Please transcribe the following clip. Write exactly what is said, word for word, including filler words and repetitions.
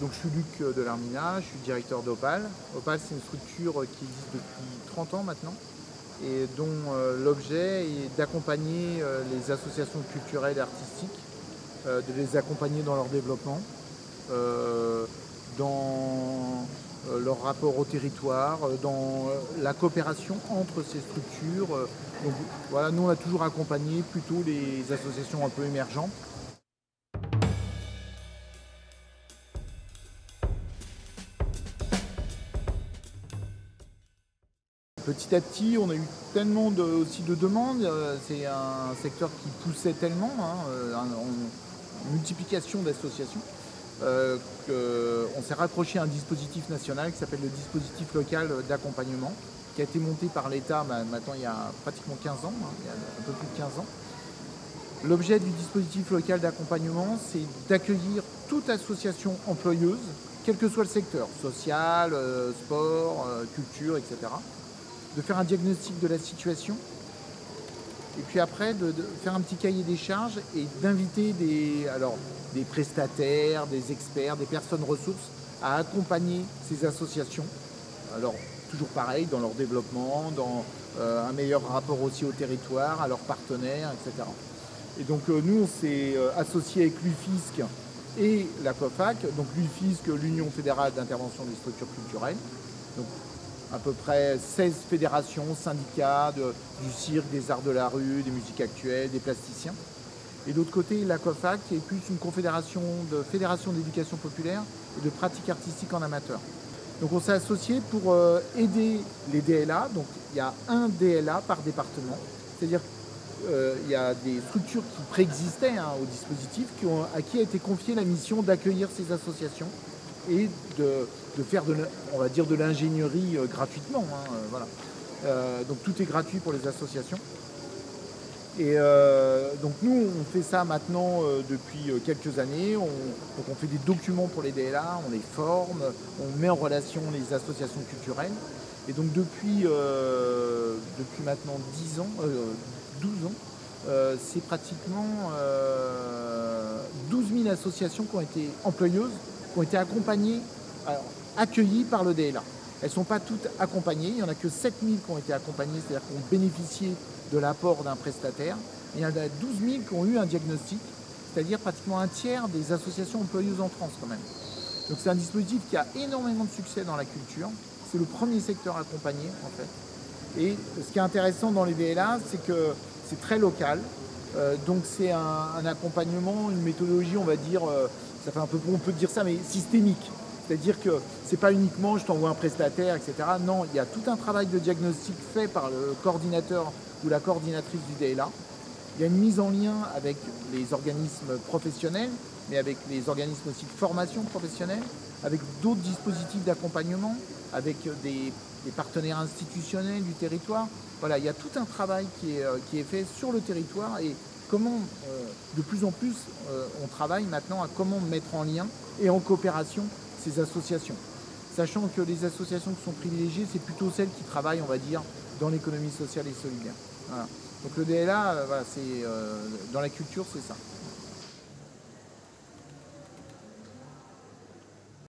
Donc, je suis Luc de Larminat, je suis directeur d'Opale. Opale, c'est une structure qui existe depuis trente ans maintenant et dont euh, l'objet est d'accompagner euh, les associations culturelles et artistiques, euh, de les accompagner dans leur développement, euh, dans euh, leur rapport au territoire, dans euh, la coopération entre ces structures. Donc, voilà, nous, on a toujours accompagné plutôt les associations un peu émergentes. Petit à petit, on a eu tellement de, aussi de demandes, c'est un secteur qui poussait tellement, hein, en multiplication d'associations, euh, qu'on s'est rapproché à un dispositif national qui s'appelle le dispositif local d'accompagnement, qui a été monté par l'État bah, maintenant il y a pratiquement quinze ans, hein, il y a un peu plus de quinze ans. L'objet du dispositif local d'accompagnement, c'est d'accueillir toute association employeuse, quel que soit le secteur, social, euh, sport, euh, culture, et cetera, de faire un diagnostic de la situation et puis après de, de faire un petit cahier des charges et d'inviter des, alors, des prestataires, des experts, des personnes ressources à accompagner ces associations. Alors toujours pareil, dans leur développement, dans euh, un meilleur rapport aussi au territoire, à leurs partenaires, et cetera. Et donc euh, nous on s'est euh, associé avec l'U F I S C et la COFAC, donc l'U F I S C, l'Union Fédérale d'Intervention des Structures Culturelles. Donc, à peu près seize fédérations, syndicats de, du cirque, des arts de la rue, des musiques actuelles, des plasticiens. Et d'autre côté, la COFAC, qui est plus une confédération de fédérations d'éducation populaire et de pratiques artistiques en amateur. Donc on s'est associé pour euh, aider les D L A. Donc il y a un D L A par département. C'est-à-dire qu'il euh, y a des structures qui préexistaient hein, au dispositif, qui ont, à qui a été confiée la mission d'accueillir ces associations et de, de faire, de, on va dire, de l'ingénierie euh, gratuitement. Hein, euh, voilà. euh, donc tout est gratuit pour les associations. Et euh, donc nous, on fait ça maintenant euh, depuis quelques années. On, donc on fait des documents pour les D L A, on les forme, on met en relation les associations culturelles. Et donc depuis, euh, depuis maintenant dix ans, euh, douze ans, euh, c'est pratiquement euh, douze mille associations qui ont été employeuses, ont été accompagnées, alors, accueillies par le D L A. Elles ne sont pas toutes accompagnées, il n'y en a que sept mille qui ont été accompagnées, c'est-à-dire qui ont bénéficié de l'apport d'un prestataire. Et il y en a douze mille qui ont eu un diagnostic, c'est-à-dire pratiquement un tiers des associations employeuses en France quand même. Donc c'est un dispositif qui a énormément de succès dans la culture. C'est le premier secteur accompagné en fait. Et ce qui est intéressant dans les D L A, c'est que c'est très local. Euh, donc c'est un, un accompagnement, une méthodologie, on va dire... Euh, Ça fait un peu, on peut dire ça, mais systémique. C'est-à-dire que c'est pas uniquement je t'envoie un prestataire, et cetera. Non, il y a tout un travail de diagnostic fait par le coordinateur ou la coordinatrice du D L A. Il y a une mise en lien avec les organismes professionnels, mais avec les organismes aussi de formation professionnelle, avec d'autres dispositifs d'accompagnement, avec des, des partenaires institutionnels du territoire. Voilà, il y a tout un travail qui est, qui est fait sur le territoire et comment, euh, de plus en plus, euh, on travaille maintenant à comment mettre en lien et en coopération ces associations. Sachant que les associations qui sont privilégiées, c'est plutôt celles qui travaillent, on va dire, dans l'économie sociale et solidaire. Voilà. Donc le D L A, euh, voilà, c'est, euh, dans la culture, c'est ça.